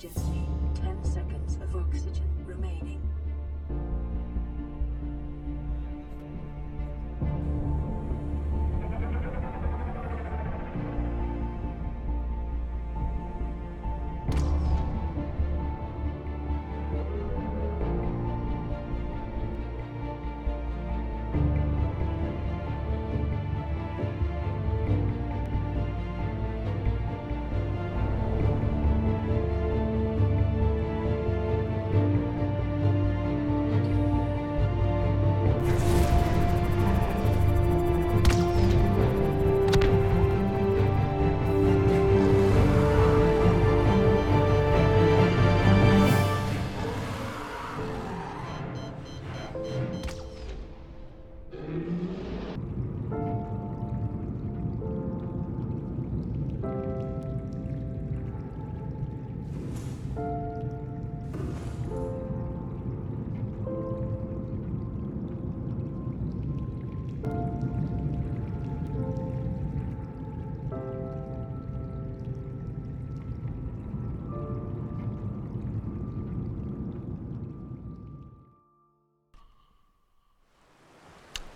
majesty, 10 seconds of oxygen remaining.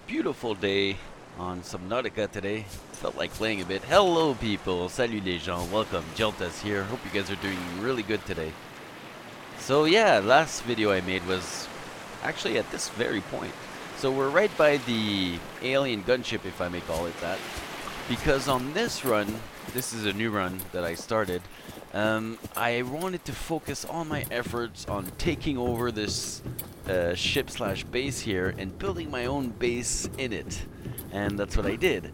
Beautiful day on Subnautica today. Felt like playing a bit. Hello people, salut les gens, welcome, GELtaz here. Hope you guys are doing really good today. So yeah, last video I made was actually at this very point. So we're right by the alien gunship, if I may call it that. Because on this run, this is a new run that I started, I wanted to focus all my efforts on taking over this ship slash base here and building my own base in it, and that's what I did.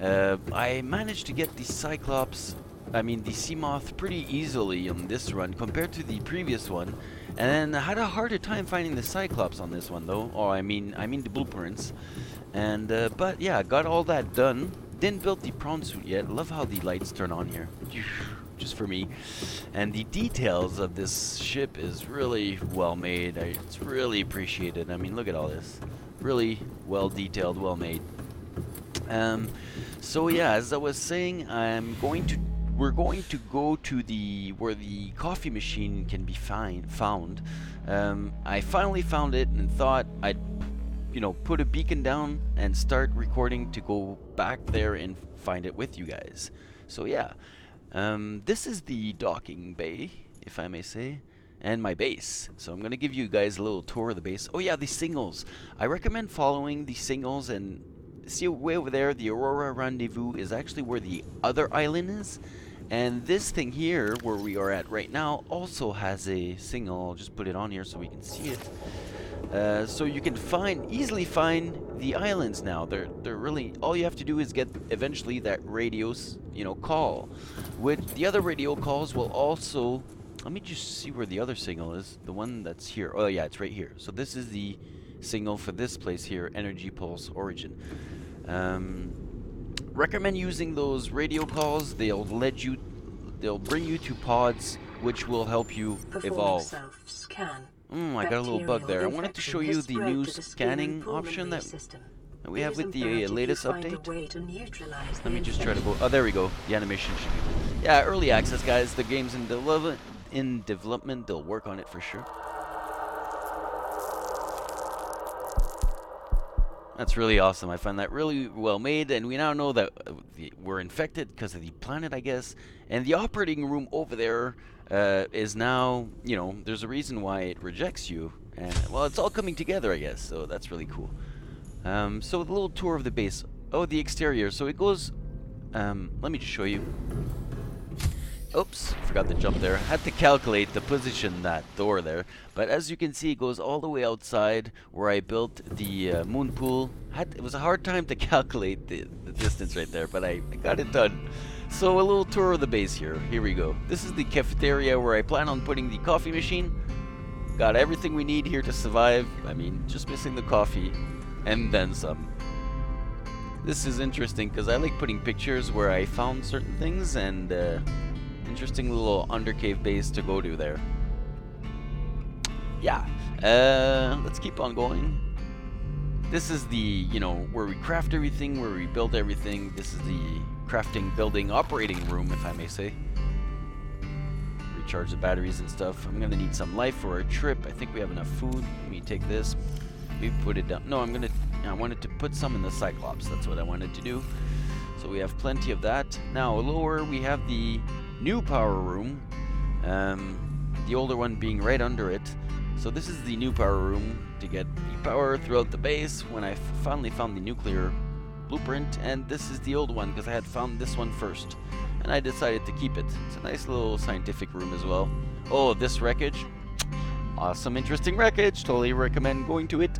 I managed to get the Cyclops, I mean the Seamoth, pretty easily on this run compared to the previous one, and I had a harder time finding the Cyclops on this one though, or I mean the blueprints, and but yeah, got all that done. Didn't build the Prawn Suit yet. Love how the lights turn on here. Just for me. And the details of this ship is really well made. It's really appreciated. I mean, look at all this, really well detailed, well made. So yeah, as I was saying, we're going to go to where the coffee machine can be found. I finally found it and thought I'd, you know, put a beacon down and start recording to go back there and find it with you guys. So yeah. This is the docking bay, if I may say, and my base. So I'm going to give you guys a little tour of the base. Oh yeah, the signals. I recommend following the signals, and see way over there, the Aurora Rendezvous is actually where the other island is. And this thing here, where we are at right now, also has a signal. I'll just put it on here so we can see it. So you can easily find the islands now. They're really, all you have to do is get eventually that radio's, you know, call. With the other radio calls will also, let me just see where the other signal is. The one that's here. Oh yeah, it's right here. So this is the signal for this place here, Energy Pulse Origin. Recommend using those radio calls. They'll bring you to pods which will help you evolve. I got a little bug there. I wanted to show you the new scanning option that we have with the latest update. Let me just try to go. Oh, there we go. The animation should be. Yeah, early access, guys. The game's in development. They'll work on it for sure. That's really awesome. I find that really well made, and we now know that we're infected because of the planet, I guess. And the operating room over there is now, you know, there's a reason why it rejects you. And well, it's all coming together, I guess. So that's really cool. So a little tour of the base. Oh, the exterior. So it goes. Let me just show you. Oops, forgot to jump there. Had to calculate the position that door there. But as you can see, it goes all the way outside where I built the moon pool. It was a hard time to calculate the distance right there, but I got it done. So a little tour of the base here. Here we go. This is the cafeteria where I plan on putting the coffee machine. Got everything we need here to survive. I mean, just missing the coffee and then some. This is interesting because I like putting pictures where I found certain things, and interesting little undercave base to go to there. Yeah, let's keep on going. This is the, you know, where we craft everything, where we build everything. This is the crafting, building, operating room, if I may say. recharge the batteries and stuff. I'm gonna need some life for our trip. I think we have enough food. Let me take this. We put it down. No, I wanted to put some in the Cyclops. That's what I wanted to do. So we have plenty of that. Now lower, we have the new power room. The older one being right under it. So this is the new power room to get power throughout the base when I finally found the nuclear blueprint, and this is the old one because I had found this one first and I decided to keep it. It's a nice little scientific room as well. Oh, this wreckage. Awesome, interesting wreckage. Totally recommend going to it.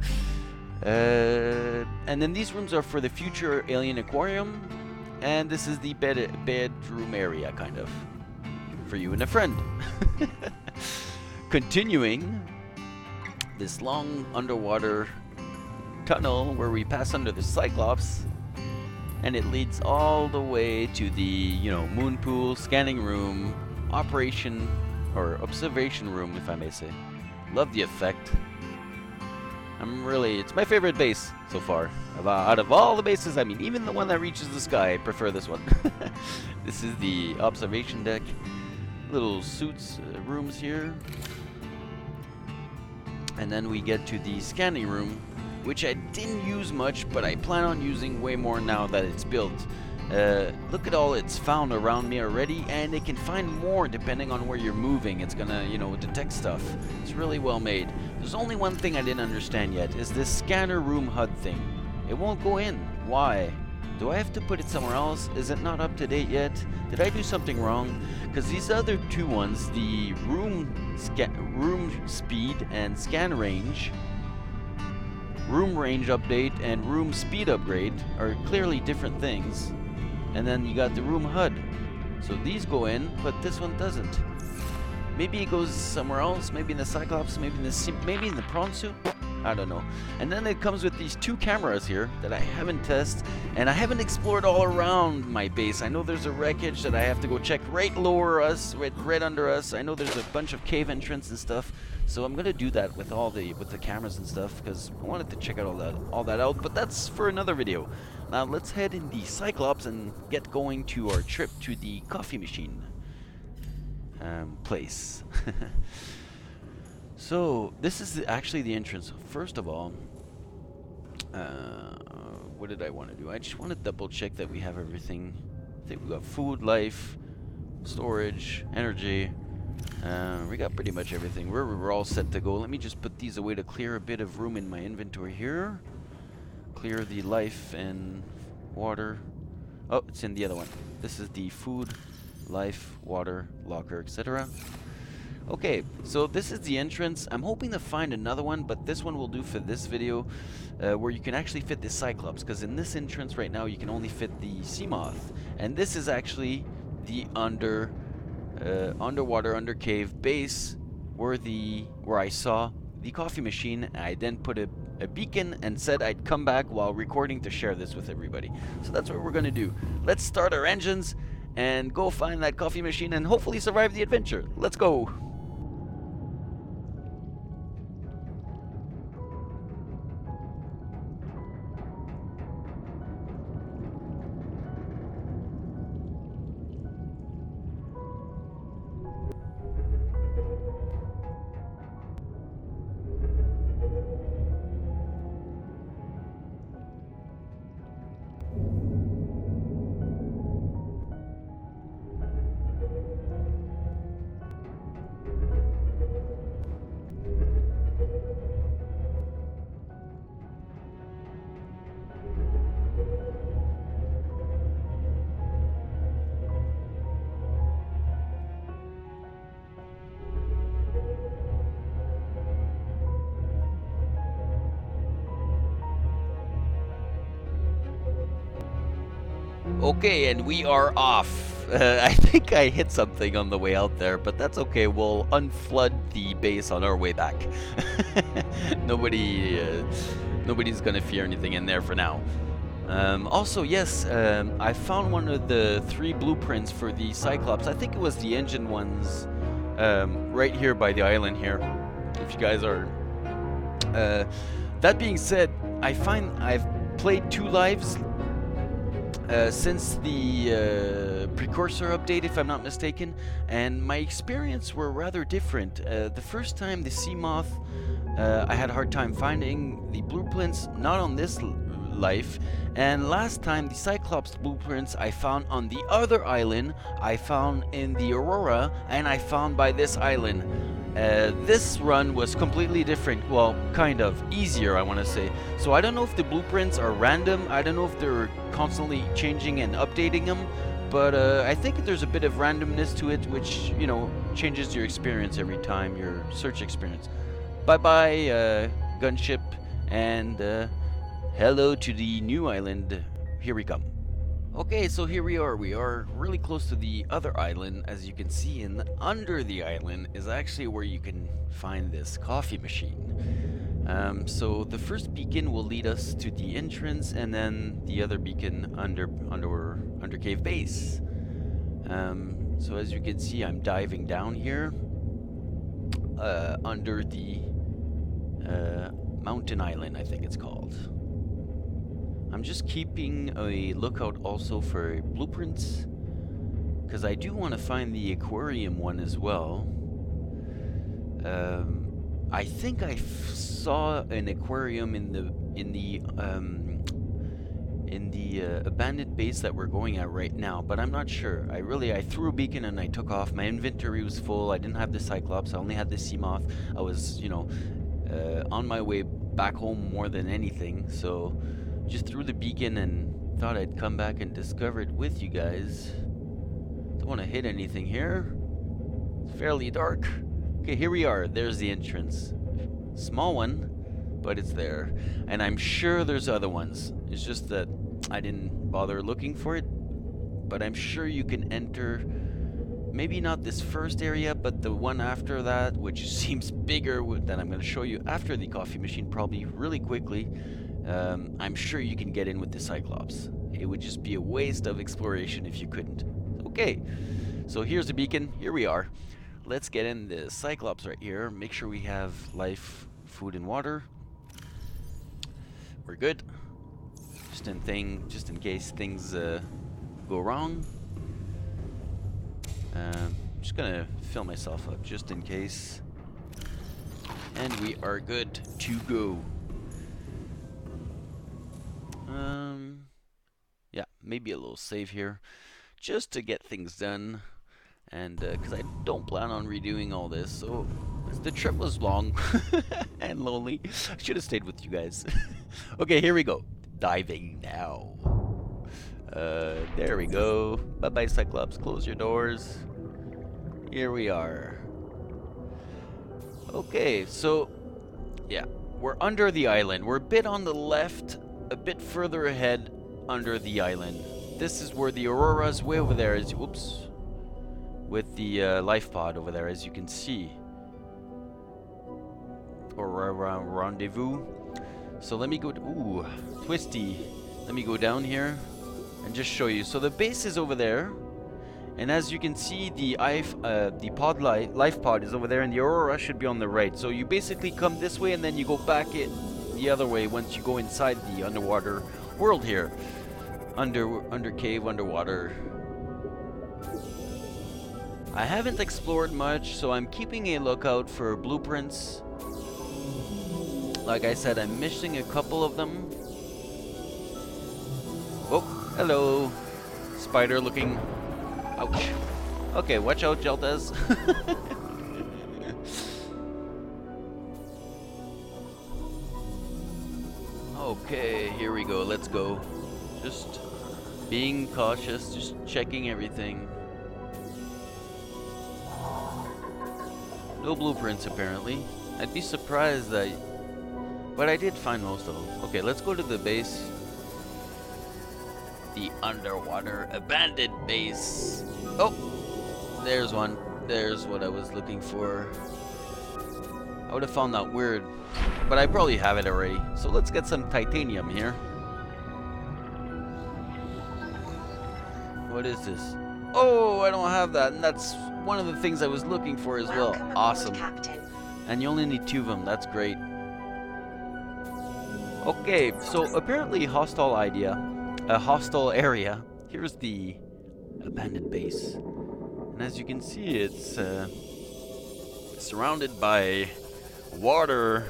And then these rooms are for the future alien aquarium, and this is the bedroom area kind of for you and a friend. Continuing this long underwater tunnel where we pass under the Cyclops, and it leads all the way to the, you know, moon pool, scanning room, operation or observation room, if I may say. Love the effect. It's my favorite base so far. Out of all the bases, I mean, even the one that reaches the sky, I prefer this one. This is the observation deck. Little suits, rooms here. And then we get to the scanning room, which I didn't use much, but I plan on using way more now that it's built. Look at all it's found around me already, and it can find more depending on where you're moving. It's gonna, you know, detect stuff. It's really well made. There's only one thing I didn't understand yet, is this scanner room HUD thing. It won't go in. Why? Do I have to put it somewhere else? Is it not up to date yet? Did I do something wrong? Because these other two ones, the room speed and scan range, room range update and room speed upgrade, are clearly different things. And then you got the room HUD. So these go in, but this one doesn't. Maybe it goes somewhere else, maybe in the Cyclops, maybe in the Prawn Suit? I don't know. And then it comes with these two cameras here that I haven't tested, and I haven't explored all around my base. I know there's a wreckage that I have to go check right lower us, right under us. I know there's a bunch of cave entrance and stuff, so I'm gonna do that with all the cameras and stuff because I wanted to check out all that out. But that's for another video. Now let's head in the Cyclops and get going to our trip to the coffee machine place. So, this is actually the entrance. First of all, what did I want to do? I just want to double check that we have everything. I think we got food, life, storage, energy. We got pretty much everything. We're all set to go. Let me just put these away to clear a bit of room in my inventory here. Clear the life and water. Oh, it's in the other one. This is the food, life, water, locker, etc. Okay, so this is the entrance. I'm hoping to find another one, but this one will do for this video, where you can actually fit the Cyclops, because in this entrance right now you can only fit the Seamoth, and this is actually the underwater undercave base where I saw the coffee machine. I then put a beacon and said I'd come back while recording to share this with everybody. So that's what we're gonna do. Let's start our engines and go find that coffee machine and hopefully survive the adventure. Let's go. Okay, and we are off. I think I hit something on the way out there, but that's okay. We'll unflood the base on our way back. Nobody's gonna fear anything in there for now. Also, yes, I found one of the three blueprints for the Cyclops. I think it was the engine ones, right here by the island here, if you guys are. That being said, I've played two lives. since the precursor update, if I'm not mistaken, and my experience were rather different. The first time, the Seamoth, I had a hard time finding the blueprints, not on this life, and last time the Cyclops blueprints I found on the other island, I found in the Aurora, and I found by this island. This run was completely different, well, kind of easier, I want to say. So I don't know if the blueprints are random, I don't know if they're constantly changing and updating them, but I think there's a bit of randomness to it, which, you know, changes your experience every time, your search experience. Bye-bye, gunship, and hello to the new island. Here we come. Okay, so here we are. We are really close to the other island, as you can see, and under the island is actually where you can find this coffee machine. So the first beacon will lead us to the entrance, and then the other beacon under Cave Base. So as you can see, I'm diving down here under the mountain island, I think it's called. I'm just keeping a lookout also for blueprints, because I do want to find the aquarium one as well. I think I saw an aquarium in the abandoned base that we're going at right now, but I'm not sure. I threw a beacon and I took off. My inventory was full. I didn't have the Cyclops. I only had the Seamoth. I was, you know, on my way back home more than anything, so just threw the beacon and thought I'd come back and discover it with you guys. Don't want to hit anything here. It's fairly dark. Okay, here we are. There's the entrance. Small one, but it's there. And I'm sure there's other ones. It's just that I didn't bother looking for it. But I'm sure you can enter, maybe not this first area, but the one after that, which seems bigger, that I'm going to show you after the coffee machine, probably really quickly. I'm sure you can get in with the Cyclops. It would just be a waste of exploration if you couldn't. Okay, so here's the beacon. Here we are. Let's get in the Cyclops right here. Make sure we have life, food, and water. We're good. Just in case things go wrong. I'm just gonna fill myself up just in case. And we are good to go. Yeah, maybe a little save here, just to get things done, and because I don't plan on redoing all this, so the trip was long and lonely. I should have stayed with you guys. Okay, here we go. Diving now. There we go. Bye-bye, Cyclops. Close your doors. Here we are. Okay, so, yeah, we're under the island. We're a bit on the left, a bit further ahead under the island. This is where the Aurora's way over there is, whoops, with the life pod over there, as you can see. Aurora Rendezvous. So let me go, ooh, twisty. Let me go down here and just show you. So the base is over there, and as you can see, the pod life pod is over there, and the Aurora should be on the right. So you basically come this way, and then you go back it the other way once you go inside the underwater world here. Under cave, underwater. I haven't explored much, so I'm keeping a lookout for blueprints. Like I said, I'm missing a couple of them. Oh, hello, spider looking. Ouch. Okay, watch out, GELtaz. Okay, here we go. Let's go. Just being cautious, just checking everything. No blueprints, apparently. I'd be surprised that, but I did find most of them. Okay, let's go to the base. The underwater abandoned base. Oh, there's one. There's what I was looking for. I would have found that weird, but I probably have it already. So let's get some titanium here. What is this? Oh, I don't have that, and that's one of the things I was looking for as well. Awesome. And you only need two of them. That's great. Okay, so apparently hostile idea. a hostile area. Here's the abandoned base. And as you can see, it's surrounded by water.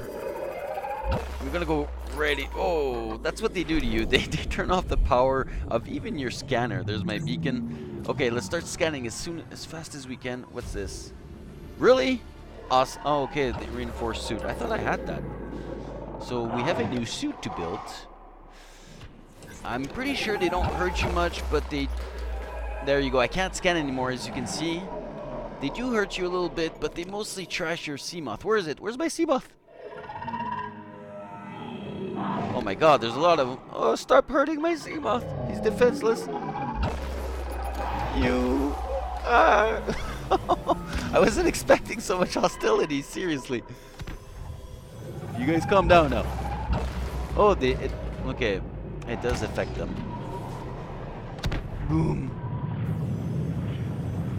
We're gonna go ready. Oh, that's what they do to you. They turn off the power of even your scanner. There's my beacon. Okay, let's start scanning as fast as we can. What's this? Really? Awesome. Oh, okay, the reinforced suit. I thought I had that. So we have a new suit to build. I'm pretty sure they don't hurt you much, but they... There you go. I can't scan anymore, as you can see. They do hurt you a little bit, but they mostly trash your Seamoth. Where is it? Where's my Seamoth? Oh my god, there's a lot of them. Oh, stop hurting my Seamoth. He's defenseless. You are... I wasn't expecting so much hostility, seriously. You guys calm down now. Oh, okay. It does affect them. Boom.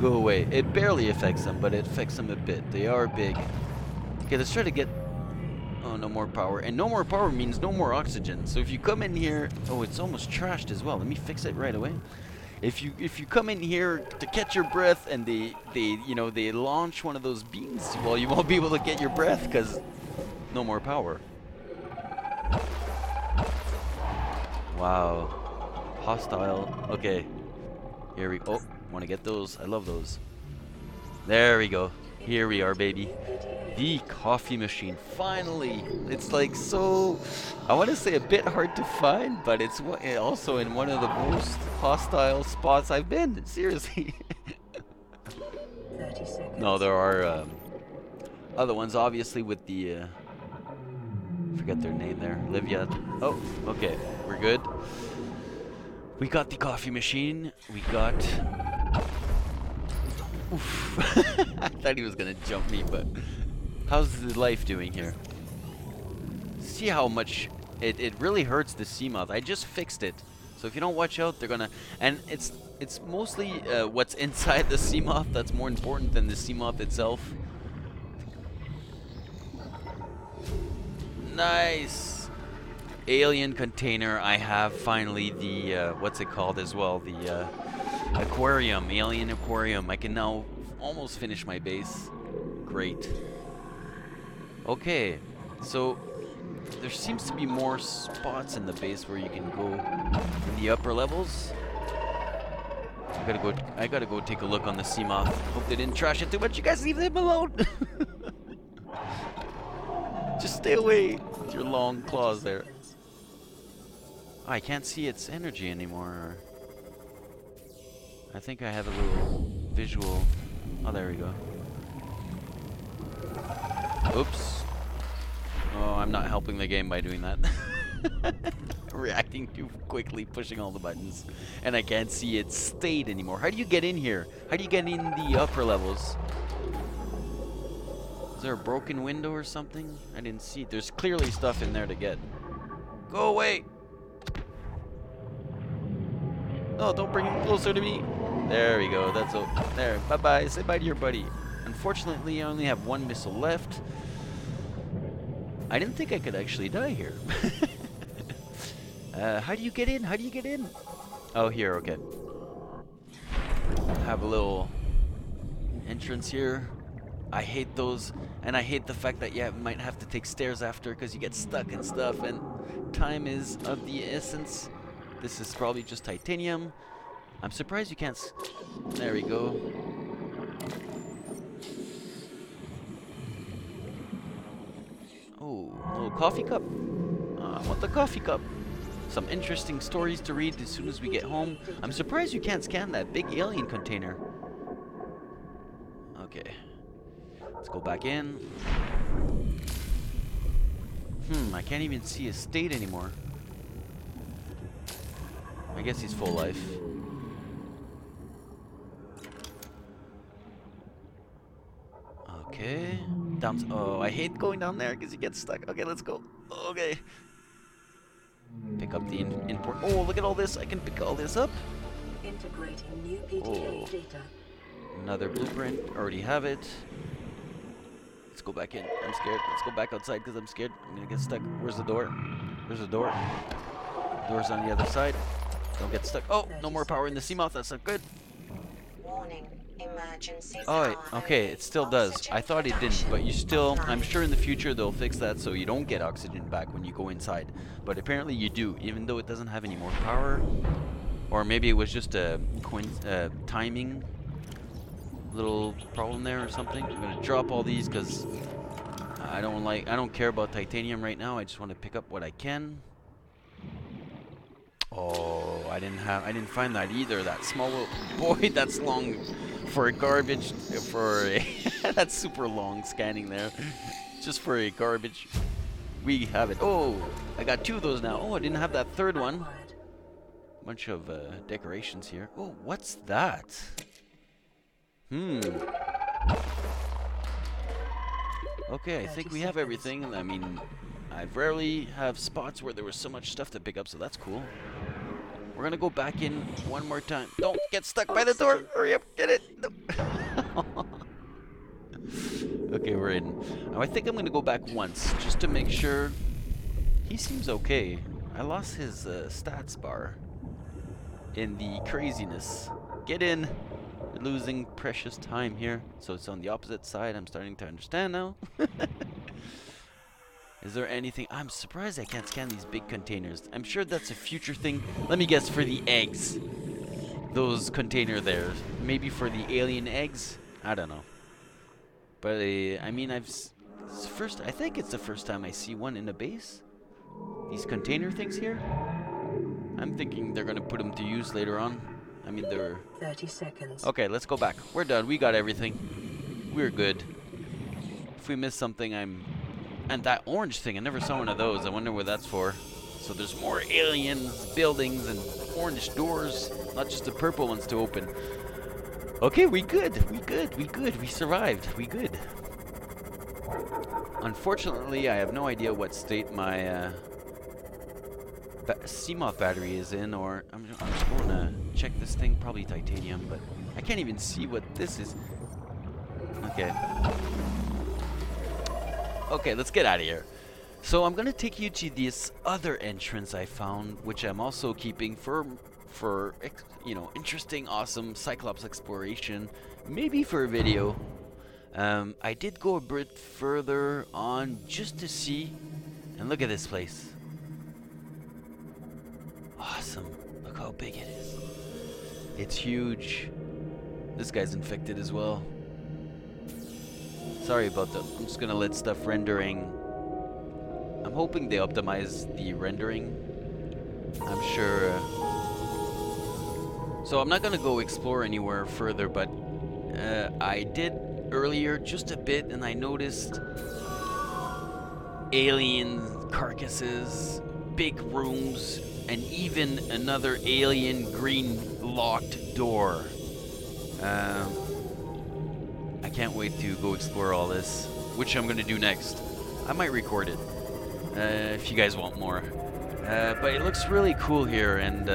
Go away. It barely affects them, but it affects them a bit. They are big. Okay, let's try to get... Oh, no more power. And no more power means no more oxygen. So if you come in here... Oh, it's almost trashed as well. Let me fix it right away. If you come in here to catch your breath and they launch one of those beams, well, you won't be able to get your breath because no more power. Wow. Hostile. Okay. Here we... Oh, want to get those. I love those. There we go. Here we are, baby. The coffee machine. Finally. It's like so... I want to say a bit hard to find, but it's also in one of the most hostile spots I've been. Seriously. No, there are other ones, obviously, with the... forget their name there. Livia. Oh, okay. We're good. We got the coffee machine. We got... Oof. I thought he was going to jump me, but... How's the life doing here? See how much... It really hurts the Seamoth. I just fixed it. So if you don't watch out, they're going to... And it's mostly what's inside the Seamoth that's more important than the Seamoth itself. Nice! Alien container. I have finally the what's it called as well, the aquarium, alien aquarium. I can now almost finish my base. Great. Okay, so there seems to be more spots in the base where you can go in the upper levels. I gotta go take a look on the Seamoth. Hope they didn't trash it too much. You guys leave them alone. Just stay away with your long claws there. Oh, I can't see its energy anymore. I think I have a little visual. Oh, there we go. Oops. Oh, I'm not helping the game by doing that. Reacting too quickly, pushing all the buttons. And I can't see its state anymore. How do you get in here? How do you get in the upper levels? Is there a broken window or something? I didn't see it. There's clearly stuff in there to get. Go away! No, don't bring him closer to me. There we go. That's all. There. Bye-bye. Say bye to your buddy. Unfortunately, I only have one missile left. I didn't think I could actually die here. How do you get in? How do you get in? Oh, here. Okay. Have a little entrance here. I hate those, and I hate the fact that you might have to take stairs after because you get stuck and stuff, and time is of the essence. This is probably just titanium. I'm surprised you can't... There we go. Oh, a little coffee cup. I want the coffee cup. Some interesting stories to read as soon as we get home. I'm surprised you can't scan that big alien container. Okay. Let's go back in. I can't even see his state anymore. I guess he's full life. Okay. Down. Oh, I hate going down there because you get stuck. Okay, let's go. Okay. Pick up the import. Oh, look at all this. I can pick all this up. Integrating new PDK data. Another blueprint. Already have it. Let's go back in. I'm scared. Let's go back outside because I'm scared. I'm gonna get stuck. Where's the door? Where's the door? Door's on the other side. Don't get stuck. Oh, no more power in the Seamoth. That's not good. Warning. Emergency. Oh, okay, it still does. I thought it didn't, but you still, I'm sure in the future they'll fix that so you don't get oxygen back when you go inside. But apparently you do, even though it doesn't have any more power. Or maybe it was just a timing little problem there or something. I'm gonna drop all these because I don't care about titanium right now. I just want to pick up what I can. Oh, I didn't find that either. That small little boy, that's long for a garbage, for a, that's super long scanning there. Just for a garbage. We have it. Oh, I got two of those now. Oh, I didn't have that third one. Bunch of decorations here. Oh, what's that? Hmm. Okay, I think we have everything. I mean, I rarely have spots where there was so much stuff to pick up, so that's cool. We're gonna go back in one more time. Don't get stuck by the door! Hurry up, get it! No. Okay, we're in. Now, I think I'm gonna go back once, just to make sure. He seems okay. I lost his stats bar in the craziness. Get in! Losing precious time here. So it's on the opposite side. I'm starting to understand now. Is there anything? I'm surprised I can't scan these big containers. I'm sure that's a future thing. Let me guess, for the eggs. Those container there. Maybe for the alien eggs? I don't know. But I mean, I think it's the first time I see one in a base. These container things here. I'm thinking they're gonna put them to use later on. I mean, they're 30 seconds. Okay, let's go back. We're done. We got everything. We're good. If we miss something, And that orange thing, I never saw one of those. I wonder what that's for. So there's more aliens, buildings, and orange doors. Not just the purple ones to open. Okay, we good. We good. We good. We survived. We good. Unfortunately, I have no idea what state my Seamoth battery is in, or... I'm just going to check this thing. Probably titanium, but I can't even see what this is. Okay. Okay, let's get out of here. So I'm gonna take you to this other entrance I found, which I'm also keeping for you know, interesting, awesome Cyclops exploration, maybe for a video. I did go a bit further on just to see, and look at this place. Awesome! Look how big it is. It's huge. This guy's infected as well. Sorry about that. I'm just gonna let stuff rendering. I'm hoping they optimize the rendering. I'm sure. So I'm not gonna go explore anywhere further, but I did earlier just a bit, and I noticed alien carcasses, big rooms, and even another alien green locked door. I can't wait to go explore all this, which I'm going to do next. I might record it, if you guys want more. But it looks really cool here, and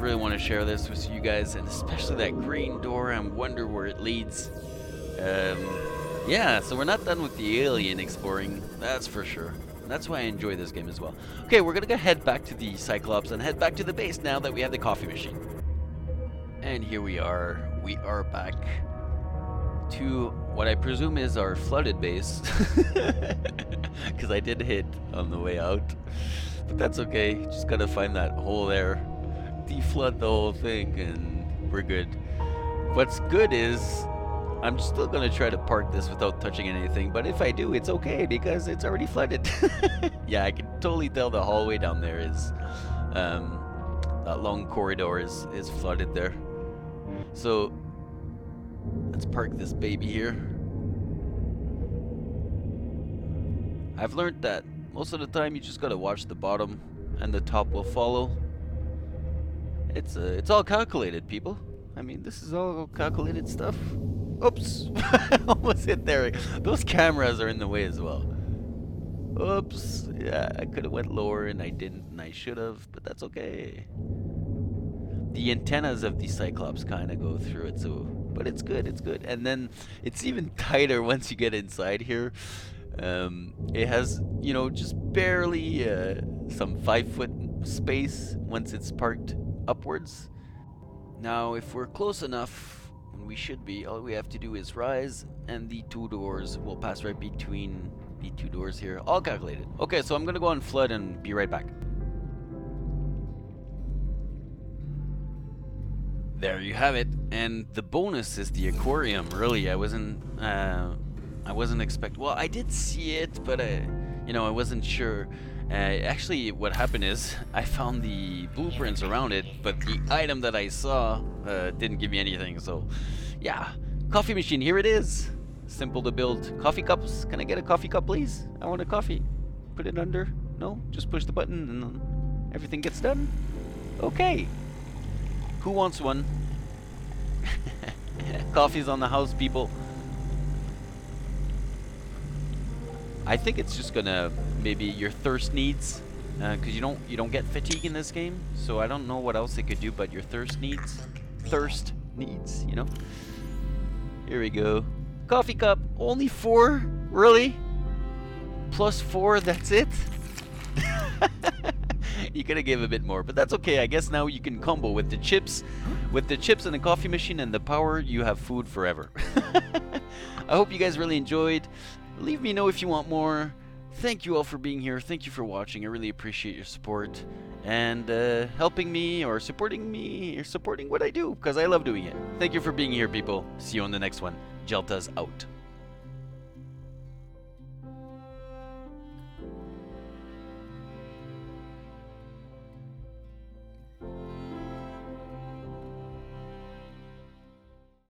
really want to share this with you guys, and especially that green door. I wonder where it leads. Yeah, so we're not done with the alien exploring, that's for sure. That's why I enjoy this game as well. Okay, we're going to head back to the Cyclops and head back to the base now that we have the coffee machine. And here we are. We are back to what I presume is our flooded base, because I did hit on the way out, but that's okay. Just gotta find that hole there, deflood the whole thing, and we're good. What's good is I'm still gonna try to park this without touching anything, but if I do, it's okay because it's already flooded. Yeah, I can totally tell the hallway down there is that long corridor is flooded there. So let's park this baby here. I've learned that most of the time you just gotta watch the bottom and the top will follow. It's all calculated, people. I mean, this is all calculated stuff. Oops. Almost hit there. Those cameras are in the way as well. Oops. Yeah, I could have went lower and I didn't, and I should have, but that's okay. The antennas of the Cyclops kind of go through it, so... But it's good, it's good. And then it's even tighter once you get inside here. It has, you know, just barely some 5-foot space once it's parked upwards. Now, if we're close enough, and we should be, all we have to do is rise, and the two doors will pass right between the two doors here. All calculated. Okay, so I'm gonna go on flood and be right back. There you have it. And the bonus is the aquarium. Really, I wasn't expect. Well, I did see it, but I wasn't sure. Actually, what happened is I found the blueprints around it, but the item that I saw didn't give me anything. So, yeah, coffee machine. Here it is. Simple to build. Coffee cups. Can I get a coffee cup, please? I want a coffee. Put it under. No, just push the button and everything gets done. Okay. Who wants one? Coffee's on the house, people. I think it's just gonna maybe your thirst needs, because you don't get fatigue in this game. So I don't know what else it could do, but your thirst needs, you know. Here we go. Coffee cup. Only 4, really? Plus 4. That's it. You could have gave a bit more, but that's okay. I guess now you can combo with the chips and the coffee machine and the power. You have food forever. I hope you guys really enjoyed. Leave me know if you want more. Thank you all for being here. Thank you for watching. I really appreciate your support and helping me or supporting what I do, because I love doing it. Thank you for being here, people. See you on the next one. GELtaz out.